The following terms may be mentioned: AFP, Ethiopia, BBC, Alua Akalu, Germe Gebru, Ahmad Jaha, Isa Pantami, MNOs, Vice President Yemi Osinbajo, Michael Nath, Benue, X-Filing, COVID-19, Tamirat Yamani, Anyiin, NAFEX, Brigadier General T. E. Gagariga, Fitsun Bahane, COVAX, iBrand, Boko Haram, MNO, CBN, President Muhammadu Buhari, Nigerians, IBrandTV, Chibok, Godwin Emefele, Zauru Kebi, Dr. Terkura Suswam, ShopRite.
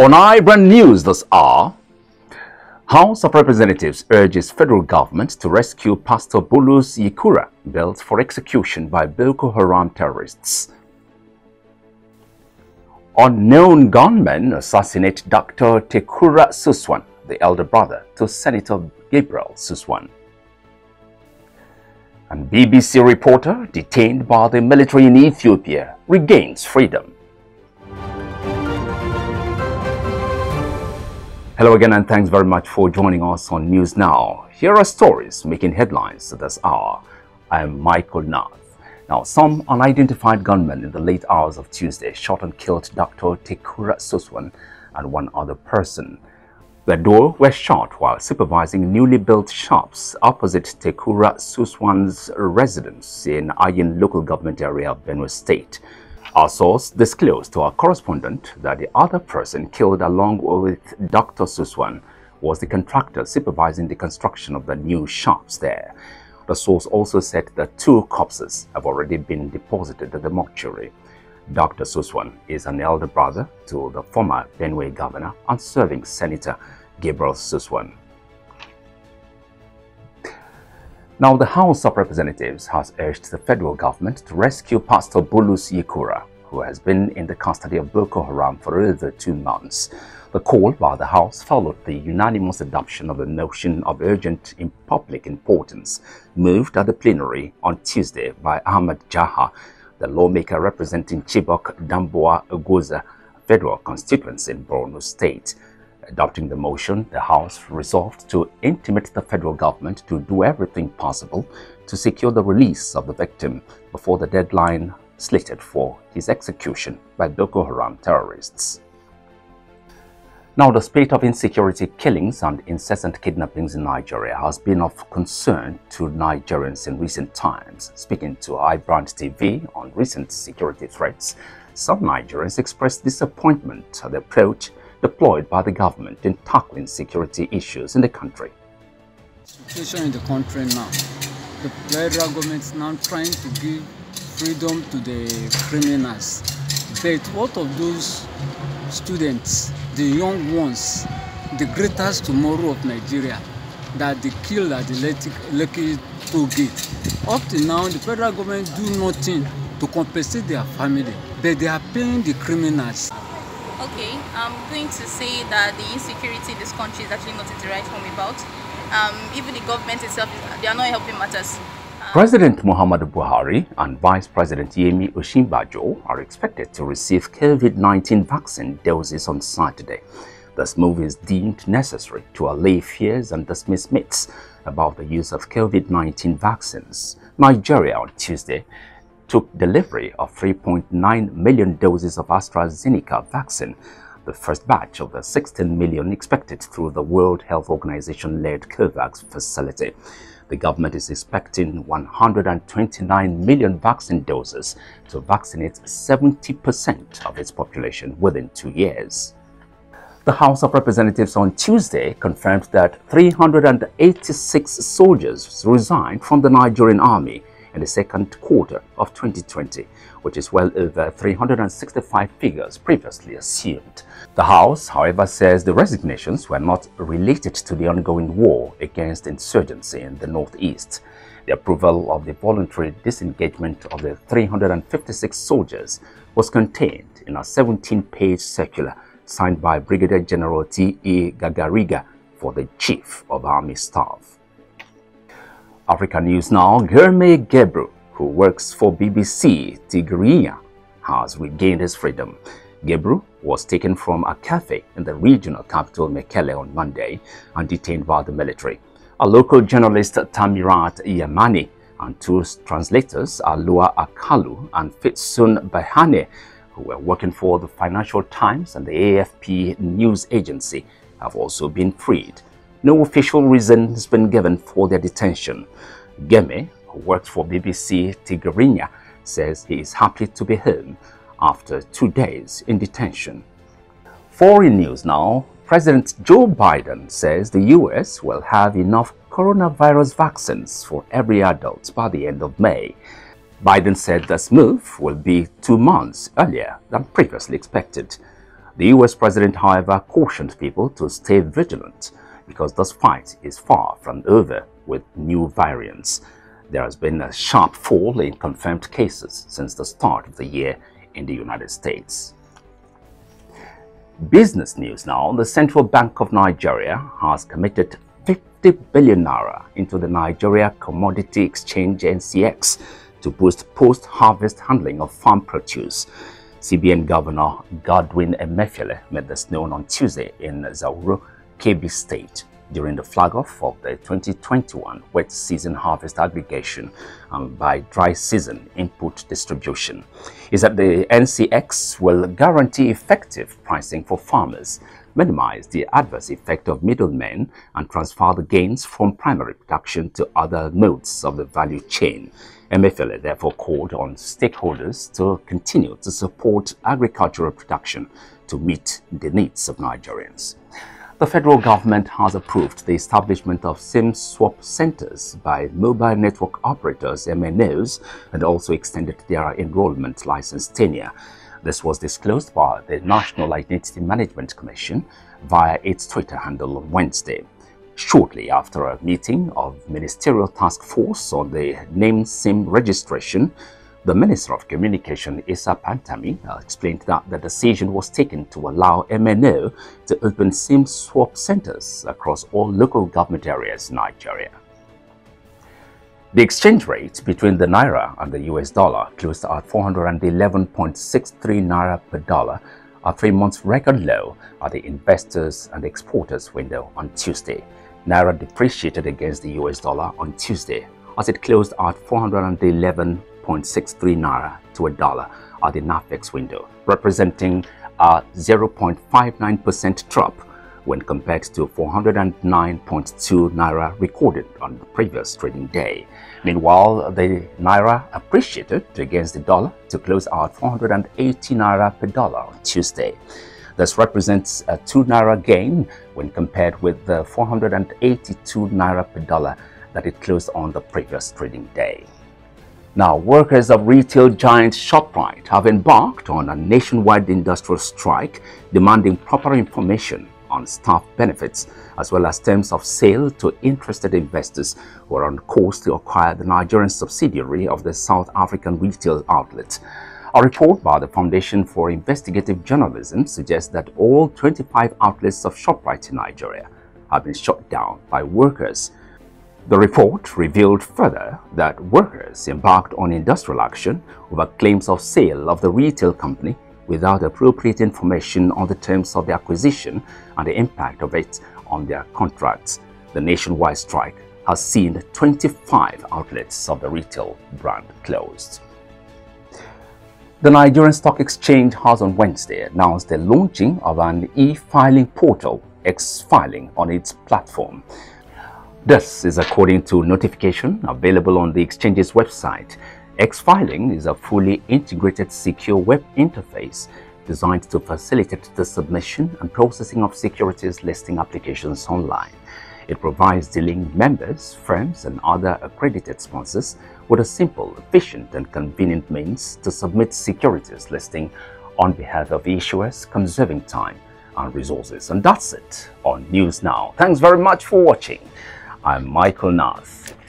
On iBrand News this hour, House of Representatives urges federal government to rescue Pastor Bulus Yikura, bailed for execution by Boko Haram terrorists. Unknown gunmen assassinate Dr. Terkura Suswam, the elder brother to Senator Gabriel Suswam. And BBC reporter detained by the military in Ethiopia regains freedom. Hello again, and thanks very much for joining us on News Now. Here are stories making headlines this hour. I am Michael Nath. Now, some unidentified gunmen in the late hours of Tuesday shot and killed Dr. Terkura Suswam and one other person. The duo were shot while supervising newly built shops opposite Terkura Suswam's residence in Anyiin local government area of Benue State. Our source disclosed to our correspondent that the other person killed along with Dr. Suswam was the contractor supervising the construction of the new shops there. The source also said that two corpses have already been deposited at the mortuary. Dr. Suswam is an elder brother to the former Benue governor and serving Senator Gabriel Suswam. Now, the House of Representatives has urged the federal government to rescue Pastor Bulus Yikura, who has been in the custody of Boko Haram for over 2 months. The call by the House followed the unanimous adoption of a motion of urgent in public importance moved at the plenary on Tuesday by Ahmad Jaha, the lawmaker representing Chibok Damboa Ogoza federal constituency in Borno State. Adopting the motion, the House resolved to intimate the federal government to do everything possible to secure the release of the victim before the deadline slated for his execution by Boko Haram terrorists. Now, the spate of insecurity killings and incessant kidnappings in Nigeria has been of concern to Nigerians in recent times. Speaking to iBrand TV on recent security threats, some Nigerians expressed disappointment at the approach deployed by the government in tackling security issues in the country. The situation in the country now, the federal government is now trying to give freedom to the criminals. But what of those students, the young ones, the greatest tomorrow of Nigeria, that they killed at the Lekki toll gate? Up to now, the federal government do nothing to compensate their family, but they are paying the criminals. Okay, I'm going to say that the insecurity in this country is actually nothing to write home about. Even the government itself, they are not helping matters. President Muhammadu Buhari and Vice President Yemi Osinbajo are expected to receive COVID-19 vaccine doses on Saturday. This move is deemed necessary to allay fears and dismiss myths about the use of COVID-19 vaccines. Nigeria on Tuesday took delivery of 3.9 million doses of AstraZeneca vaccine, the first batch of the 16 million expected through the World Health Organization-led COVAX facility. The government is expecting 129 million vaccine doses to vaccinate 70% of its population within 2 years. The House of Representatives on Tuesday confirmed that 386 soldiers resigned from the Nigerian army in the second quarter of 2020, which is well over 365 figures previously assumed. The House, however, says the resignations were not related to the ongoing war against insurgency in the Northeast. The approval of the voluntary disengagement of the 356 soldiers was contained in a 17-page circular signed by Brigadier General T. E. Gagariga for the Chief of Army Staff. Africa News Now, Germe Gebru, who works for BBC Tigrinya, has regained his freedom. Gebru was taken from a cafe in the regional capital Mekelle on Monday and detained by the military. A local journalist, Tamirat Yamani, and two translators, Alua Akalu and Fitsun Bahane, who were working for the Financial Times and the AFP news agency, have also been freed. No official reason has been given for their detention. Germe, who works for BBC Tigrinya, says he is happy to be home after 2 days in detention. Foreign news now. President Joe Biden says the US will have enough coronavirus vaccines for every adult by the end of May. Biden said this move will be 2 months earlier than previously expected. The US president, however, cautioned people to stay vigilant because this fight is far from over with new variants. There has been a sharp fall in confirmed cases since the start of the year in the United States. Business news now. The Central Bank of Nigeria has committed 50 billion naira into the Nigeria Commodity Exchange (NCX) to boost post-harvest handling of farm produce. CBN Governor Godwin Emefele made this known on Tuesday in Zauru Kebi State during the flag-off of the 2021 wet season harvest aggregation and by dry season input distribution. He said the NCX will guarantee effective pricing for farmers, minimize the adverse effect of middlemen, and transfer the gains from primary production to other nodes of the value chain. Emefele therefore called on stakeholders to continue to support agricultural production to meet the needs of Nigerians. The federal government has approved the establishment of SIM swap centers by mobile network operators (MNOs) and also extended their enrollment license tenure. This was disclosed by the National Identity Management Commission via its Twitter handle on Wednesday, shortly after a meeting of Ministerial Task Force on the Name SIM Registration. The Minister of Communication, Isa Pantami, explained that the decision was taken to allow MNO to open SIM swap centers across all local government areas in Nigeria. The exchange rate between the Naira and the US dollar closed at 411.63 Naira per dollar, a 3-month record low at the investors and exporters window on Tuesday. Naira depreciated against the US dollar on Tuesday as it closed at 411.63 naira to a dollar at the NAFEX window, representing a 0.59% drop when compared to 409.2 naira recorded on the previous trading day. Meanwhile, the naira appreciated against the dollar to close at 480 naira per dollar on Tuesday. This represents a 2 naira gain when compared with the 482 naira per dollar that it closed on the previous trading day. Now, workers of retail giant ShopRite have embarked on a nationwide industrial strike demanding proper information on staff benefits as well as terms of sale to interested investors who are on course to acquire the Nigerian subsidiary of the South African retail outlet. A report by the Foundation for Investigative Journalism suggests that all 25 outlets of ShopRite in Nigeria have been shut down by workers. The report revealed further that workers embarked on industrial action over claims of sale of the retail company without appropriate information on the terms of the acquisition and the impact of it on their contracts. The nationwide strike has seen 25 outlets of the retail brand closed. The Nigerian Stock Exchange has on Wednesday announced the launching of an e-filing portal, X-Filing, on its platform. This is according to notification available on the exchange's website. X-Filing is a fully integrated secure web interface designed to facilitate the submission and processing of securities listing applications online. It provides dealing members, firms, and other accredited sponsors with a simple, efficient, and convenient means to submit securities listing on behalf of issuers, conserving time and resources. And that's it on News Now. Thanks very much for watching. I'm Michael Nath.